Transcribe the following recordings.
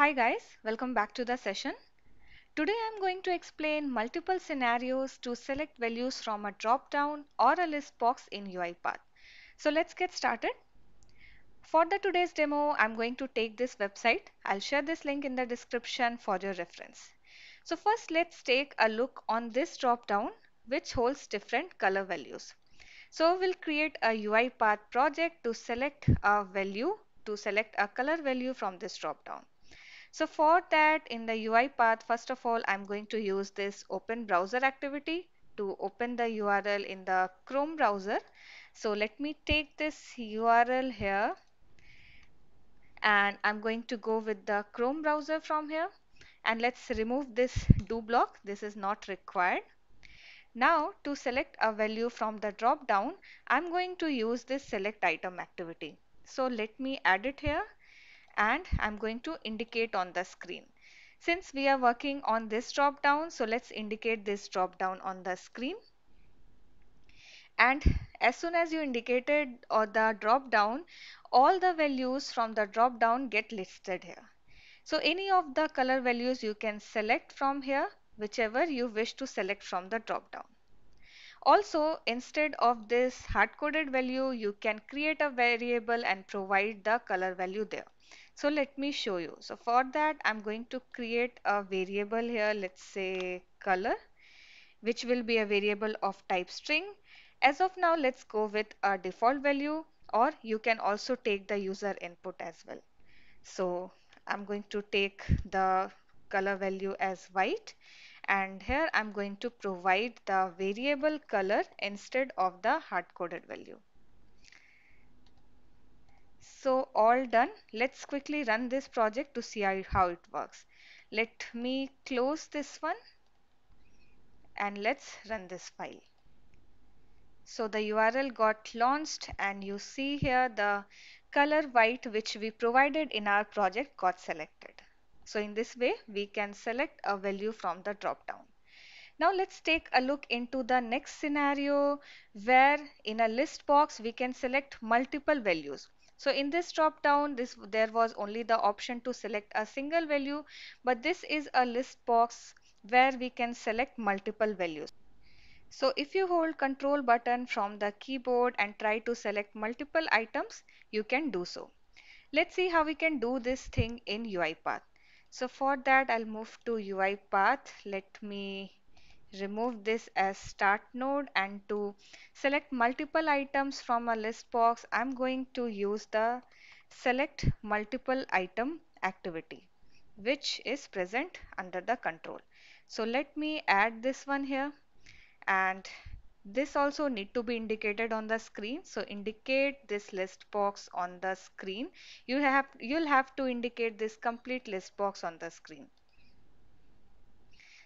Hi guys, welcome back to the session. Today I am going to explain multiple scenarios to select values from a drop-down or a list box in UiPath. So let's get started. For the today's demo, I'm going to take this website. I'll share this link in the description for your reference. So first let's take a look on this drop-down which holds different color values. So we'll create a UiPath project to select a value, to select a color value from this drop-down. So for that, in the UiPath, first of all, I'm going to use this open browser activity to open the URL in the Chrome browser. So let me take this URL here and I'm going to go with the Chrome browser from here, and let's remove this do block. This is not required. Now to select a value from the drop down, I'm going to use this select item activity. So let me add it here. And I'm going to indicate on the screen. Since we are working on this drop down, so let's indicate this drop down on the screen. And as soon as you indicated or the drop down, all the values from the drop down get listed here. So any of the color values you can select from here, whichever you wish to select from the drop down. Also, instead of this hard-coded value, you can create a variable and provide the color value there. So let me show you. So for that, I'm going to create a variable here, let's say color, which will be a variable of type string. As of now, let's go with a default value, or you can also take the user input as well. So I'm going to take the color value as white, and here I'm going to provide the variable color instead of the hard-coded value. So all done. Let's quickly run this project to see how it works. Let me close this one and let's run this file. So the URL got launched and you see here the color white which we provided in our project got selected. So in this way we can select a value from the drop down. Now let's take a look into the next scenario where in a list box we can select multiple values. So in this drop down, there was only the option to select a single value, but this is a list box where we can select multiple values. So if you hold Control button from the keyboard and try to select multiple items, you can do so. Let's see how we can do this thing in UiPath. So for that, I'll move to UiPath. Let me remove this as start node, and to select multiple items from a list box, I'm going to use the select multiple item activity which is present under the control. So let me add this one here, and this also need to be indicated on the screen. So indicate this list box on the screen. You'll have to indicate this complete list box on the screen.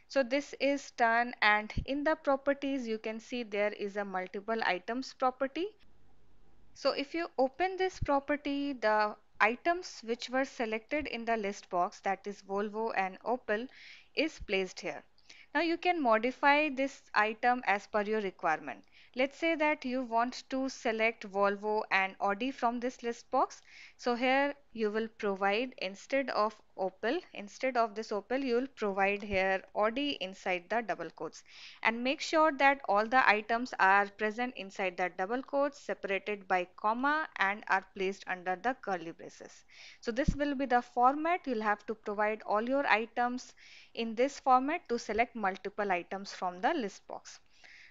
So this is done, and in the properties you can see there is a multiple items property. So if you open this property, the items which were selected in the list box, that is Volvo and Opel, is placed here. Now you can modify this item as per your requirement. Let's say that you want to select Volvo and Audi from this list box. So here you will provide instead of this Opel, you will provide here Audi inside the double quotes, and make sure that all the items are present inside the double quotes, separated by comma, and are placed under the curly braces. So this will be the format. You'll have to provide all your items in this format to select multiple items from the list box.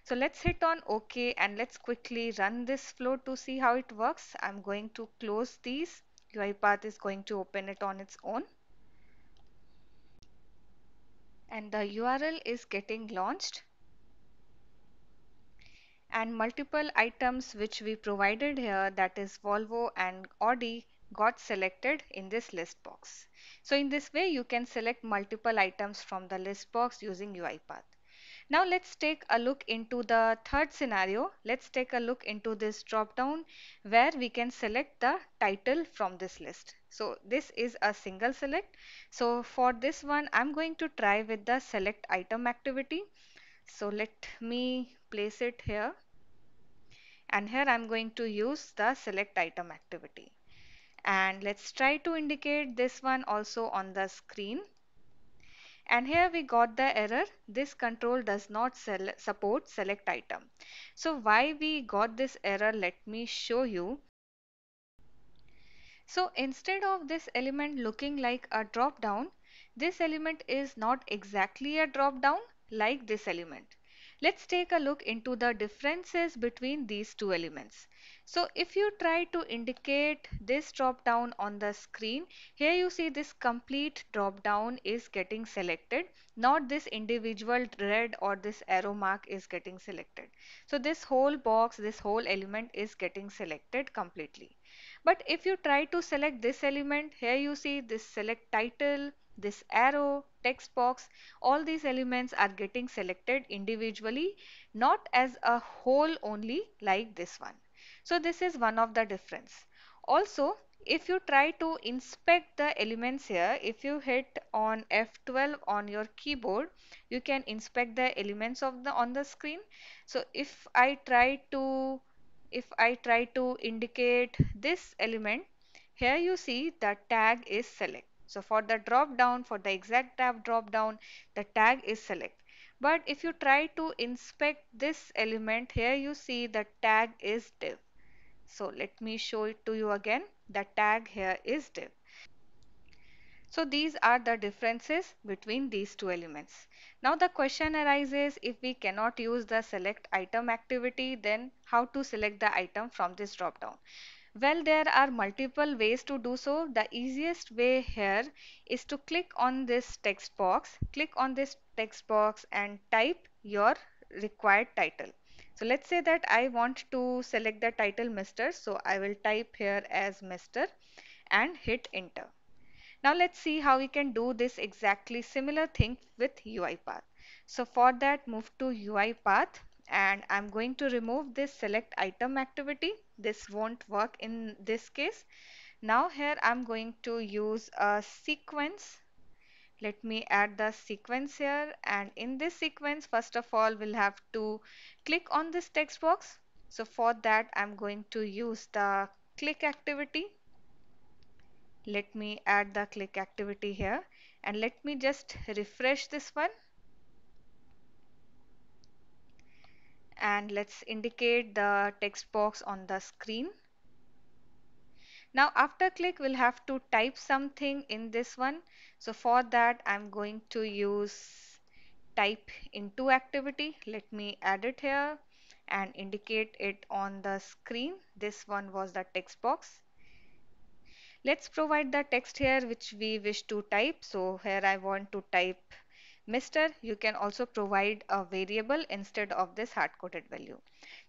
So let's hit on OK and let's quickly run this flow to see how it works. I'm going to close these. UiPath is going to open it on its own. And the URL is getting launched. And multiple items which we provided here, that is Volvo and Audi, got selected in this list box. So in this way you can select multiple items from the list box using UiPath. Now let's take a look into the third scenario. Let's take a look into this drop down where we can select the title from this list. So this is a single select. So for this one, I'm going to try with the select item activity. So let me place it here. And here I'm going to use the select item activity. and let's try to indicate this one also on the screen. And here we got the error, this control does not support select item. So why we got this error, let me show you. So instead of this element looking like a drop down, this element is not exactly a drop down like this element. Let's take a look into the differences between these two elements. So if you try to indicate this drop down on the screen, here you see this complete drop down is getting selected, not this individual red or this arrow mark is getting selected. So this whole box, this whole element is getting selected completely. But if you try to select this element, here you see this select title, this arrow, text box, all these elements are getting selected individually, not as a whole only like this one. So this is one of the difference. Also, if you try to inspect the elements here, if you hit on F12 on your keyboard, you can inspect the elements of on the screen. So if I try to indicate this element, here you see the tag is select. So for the drop down, for the exact tab drop down, the tag is select. But if you try to inspect this element, here you see the tag is div. So let me show it to you again. The tag here is div. So these are the differences between these two elements. Now the question arises, if we cannot use the select item activity, then how to select the item from this drop down? Well, there are multiple ways to do so. The easiest way here is to click on this text box, and type your required title. So let's say that I want to select the title Mister. So I will type here as Mister and hit enter. Now let's see how we can do this exactly similar thing with UiPath. So for that, move to UiPath. And I'm going to remove this select item activity. This won't work in this case. Now here I'm going to use a sequence. Let me add the sequence here, and in this sequence, first of all, we'll have to click on this text box. So for that, I'm going to use the click activity. Let me add the click activity here, and let me just refresh this one. And let's indicate the text box on the screen. Now after click, we'll have to type something in this one. So for that, I'm going to use type into activity. Let me add it here and indicate it on the screen. This one was the text box. Let's provide the text here which we wish to type. So here I want to type Mister. You can also provide a variable instead of this hard-coded value.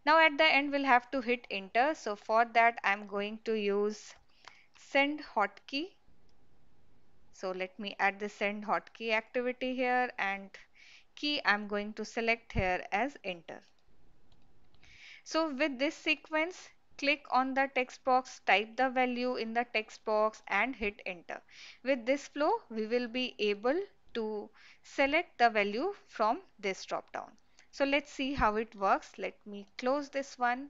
Now at the end, we'll have to hit enter. So for that, I'm going to use send hotkey. So let me add the send hotkey activity here, and key I'm going to select here as enter. So with this sequence, click on the text box, type the value in the text box and hit enter. With this flow, we will be able to select the value from this drop down. So let's see how it works. Let me close this one.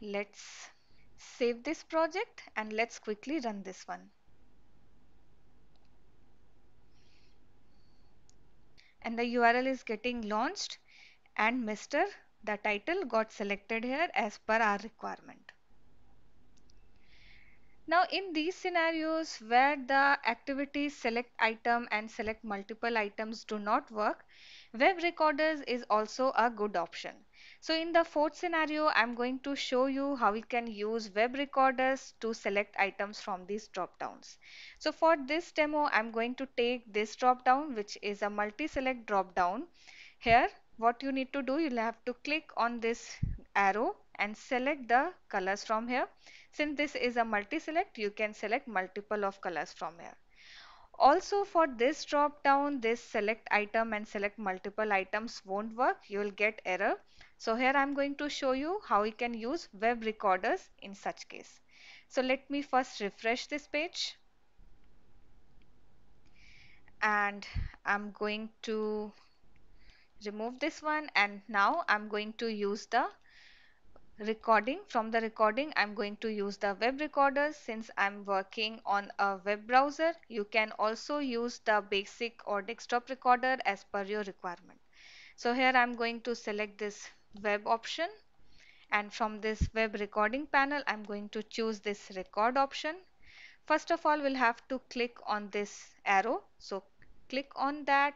Let's save this project and let's quickly run this one. And the URL is getting launched, and Mister, the title, got selected here as per our requirement. Now in these scenarios where the activities select item and select multiple items do not work, Web Recorders is also a good option. So in the fourth scenario, I'm going to show you how we can use Web Recorders to select items from these drop downs. So for this demo, I'm going to take this drop down, which is a multi-select drop down. Here, what you need to do, you'll have to click on this arrow and select the colors from here. Since this is a multi-select, you can select multiple of colors from here. Also for this drop down, this select item and select multiple items won't work. You will get error. So here I'm going to show you how we can use Web Recorders in such case. So let me first refresh this page. And I'm going to remove this one. And now I'm going to use the recording. From the recording, I'm going to use the web recorder since I'm working on a web browser. You can also use the basic or desktop recorder as per your requirement. So here I'm going to select this web option, and from this web recording panel, I'm going to choose this record option. First of all, we'll have to click on this arrow. So click on that,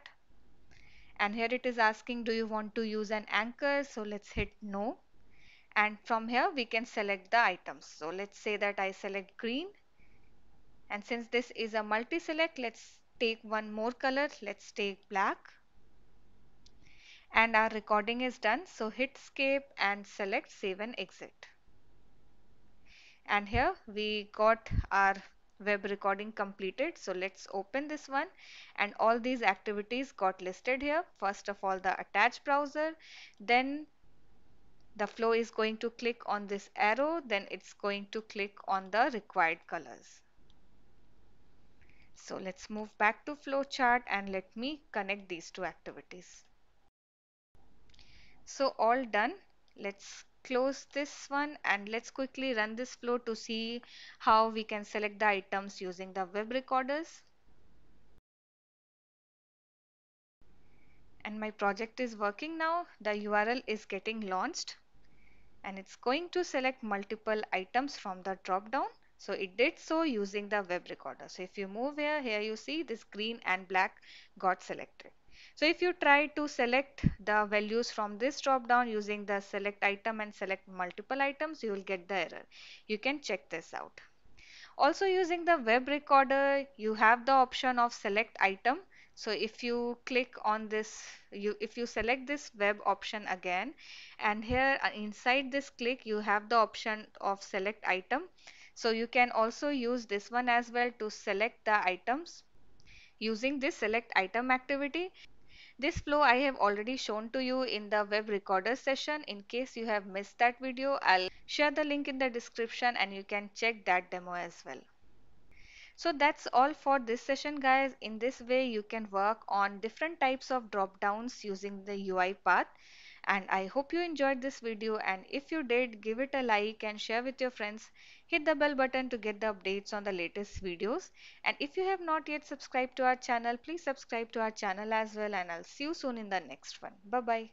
and here it is asking, do you want to use an anchor? So let's hit no. And from here we can select the items. So let's say that I select green, and since this is a multi-select, let's take one more color. Let's take black, and our recording is done. So hit escape and select save and exit. And here we got our web recording completed. So let's open this one, and all these activities got listed here. First of all, the attached browser, then the flow is going to click on this arrow, then it's going to click on the required colors. So let's move back to flowchart and let me connect these two activities. So all done. Let's close this one and let's quickly run this flow to see how we can select the items using the web recorders. And my project is working now. The URL is getting launched, and it's going to select multiple items from the drop down. So it did so using the web recorder. So if you move here, here you see this green and black got selected. So if you try to select the values from this drop down using the select item and select multiple items, you will get the error. You can check this out. Also, using the web recorder, you have the option of select item. So if you click on this, if you select this web option again, and here inside this click, you have the option of select item. So you can also use this one as well to select the items using this select item activity. This flow I have already shown to you in the web recorder session. In case you have missed that video, I'll share the link in the description and you can check that demo as well. So that's all for this session, guys. In this way, you can work on different types of drop downs using the UiPath. And I hope you enjoyed this video, and if you did, give it a like and share with your friends. Hit the bell button to get the updates on the latest videos. And if you have not yet subscribed to our channel, please subscribe to our channel as well, and I'll see you soon in the next one. Bye bye.